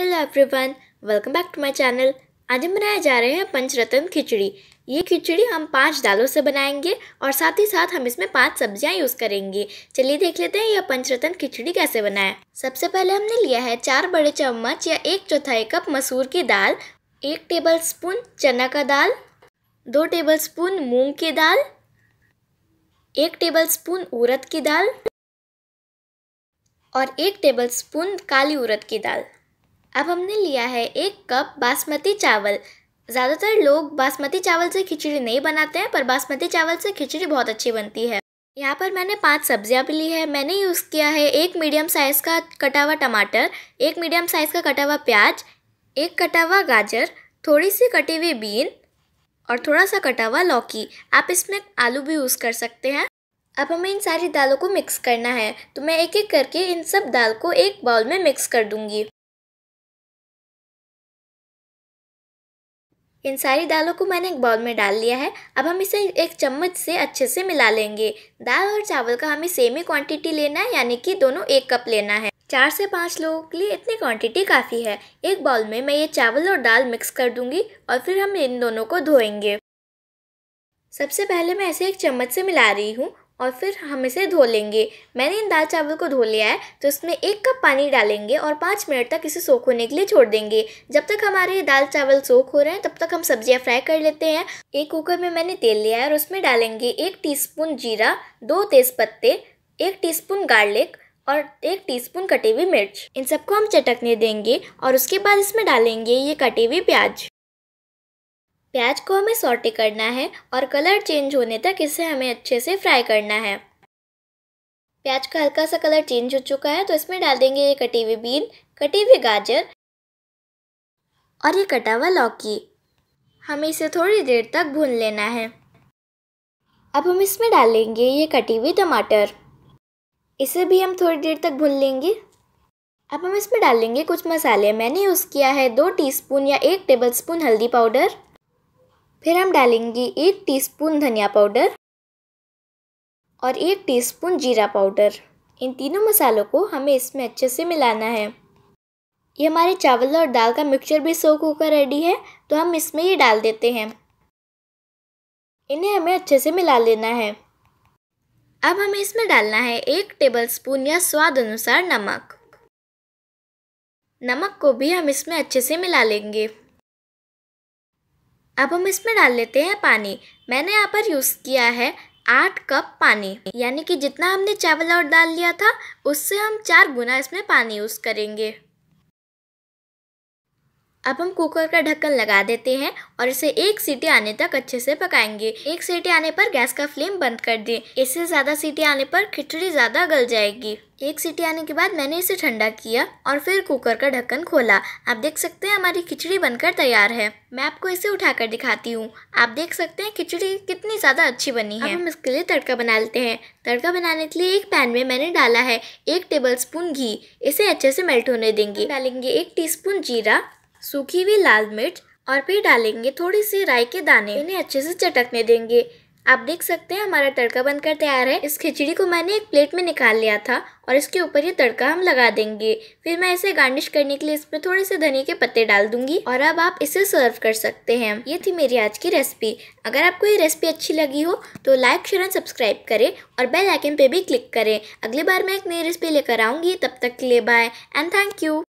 Hello everyone, welcome back to my channel. आज हम बनाए जा रहे हैं पंचरत्न खिचड़ी। ये खिचड़ी हम 5 दालों से बनाएंगे और साथ ही साथ हम इसमें 5 सब्जियां यूज़ करेंगे। चलिए देख लेते हैं यह पंचरत्न खिचड़ी कैसे बनाएं। सबसे पहले हमने लिया है 4 बड़े चम्मच या 1/4 कप मसूर की दाल, 1 टेबलस्पून चना का दाल, 2 टेबलस्पून मूंग की दाल, 1 टेबलस्पून उड़द की दाल और 1 टेबलस्पून काली उड़द की दाल। अब हमने लिया है 1 कप बासमती चावल। ज़्यादातर लोग बासमती चावल से खिचड़ी नहीं बनाते हैं, पर बासमती चावल से खिचड़ी बहुत अच्छी बनती है। यहाँ पर मैंने 5 सब्जियाँ भी ली है। मैंने यूज़ किया है 1 मीडियम साइज़ का कटा हुआ टमाटर, 1 मीडियम साइज़ का कटा हुआ प्याज, 1 कटा हुआ गाजर, थोड़ी सी कटी हुई बीन और थोड़ा सा कटा हुआ लौकी। आप इसमें आलू भी यूज़ कर सकते हैं। अब हमें इन सारी दालों को मिक्स करना है, तो मैं एक एक करके इन सब दाल को एक बाउल में मिक्स कर दूंगी। इन सारी दालों को मैंने एक बाउल में डाल लिया है। अब हम इसे एक चम्मच से अच्छे से मिला लेंगे। दाल और चावल का हमें सेम ही क्वांटिटी लेना है, यानी कि दोनों 1 कप लेना है। 4 से 5 लोगों के लिए इतनी क्वांटिटी काफ़ी है। एक बाउल में मैं ये चावल और दाल मिक्स कर दूंगी और फिर हम इन दोनों को धोएंगे। सबसे पहले मैं इसे एक चम्मच से मिला रही हूँ और फिर हम इसे धो लेंगे। मैंने इन दाल चावल को धो लिया है, तो इसमें 1 कप पानी डालेंगे और 5 मिनट तक इसे सोख होने के लिए छोड़ देंगे। जब तक हमारे ये दाल चावल सोख हो रहे हैं, तब तक हम सब्जियां फ्राई कर लेते हैं। एक कुकर में मैंने तेल लिया है और उसमें डालेंगे 1 टीस्पून जीरा, 2 तेज़पत्ते, 1 टीस्पून गार्लिक और 1 टीस्पून कटी हुई मिर्च। इन सबको हम चटकने देंगे और उसके बाद इसमें डालेंगे ये कटी हुई प्याज। प्याज को हमें सॉटे करना है और कलर चेंज होने तक इसे हमें अच्छे से फ्राई करना है। प्याज का हल्का सा कलर चेंज हो चुका है, तो इसमें डाल देंगे ये कटी हुई बीन, कटी हुई गाजर और ये कटा हुआ लौकी। हमें इसे थोड़ी देर तक भून लेना है। अब हम इसमें डालेंगे ये कटी हुई टमाटर। इसे भी हम थोड़ी देर तक भून लेंगे। अब हम इसमें डालेंगे कुछ मसाले। मैंने यूज़ किया है 2 टीस्पून या 1 टेबलस्पून हल्दी पाउडर, फिर हम डालेंगे 1 टीस्पून धनिया पाउडर और 1 टीस्पून जीरा पाउडर। इन तीनों मसालों को हमें इसमें अच्छे से मिलाना है। ये हमारे चावल और दाल का मिक्सचर भी सोख होकर रेडी है, तो हम इसमें ये डाल देते हैं। इन्हें हमें अच्छे से मिला लेना है। अब हमें इसमें डालना है 1 टेबलस्पून या स्वाद अनुसार नमक। नमक को भी हम इसमें अच्छे से मिला लेंगे। अब हम इसमें डाल लेते हैं पानी। मैंने यहाँ पर यूज़ किया है 8 कप पानी, यानी कि जितना हमने चावल और दाल लिया था उससे हम 4 गुना इसमें पानी यूज़ करेंगे। अब हम कुकर का ढक्कन लगा देते हैं और इसे 1 सीटी आने तक अच्छे से पकाएंगे। 1 सीटी आने पर गैस का फ्लेम बंद कर दें। इससे ज़्यादा सीटी आने पर खिचड़ी ज़्यादा गल जाएगी। 1 सीटी आने के बाद मैंने इसे ठंडा किया और फिर कुकर का ढक्कन खोला। आप देख सकते हैं हमारी खिचड़ी बनकर तैयार है। मैं आपको इसे उठाकर दिखाती हूँ। आप देख सकते हैं खिचड़ी कितनी ज़्यादा अच्छी बनी है। अब हम इसके लिए तड़का बना लेते हैं। तड़का बनाने के लिए एक पैन में मैंने डाला है 1 टेबलस्पून घी। इसे अच्छे से मेल्ट होने देंगे। डालेंगे 1 टीस्पून जीरा, सूखी हुई लाल मिर्च और फिर डालेंगे थोड़ी सी राई के दाने। इन्हें अच्छे से चटकने देंगे। आप देख सकते हैं हमारा तड़का बनकर तैयार है। इस खिचड़ी को मैंने एक प्लेट में निकाल लिया था और इसके ऊपर ये तड़का हम लगा देंगे। फिर मैं इसे गार्निश करने के लिए इसमें थोड़े से धनिया के पत्ते डाल दूंगी और अब आप इसे सर्व कर सकते हैं। ये थी मेरी आज की रेसिपी। अगर आपको ये रेसिपी अच्छी लगी हो तो लाइक, शेयर एंड सब्सक्राइब करें और बेल आइकन पे भी क्लिक करें। अगली बार मैं एक नई रेसिपी लेकर आऊँगी। तब तक के लिए बाय एंड थैंक यू।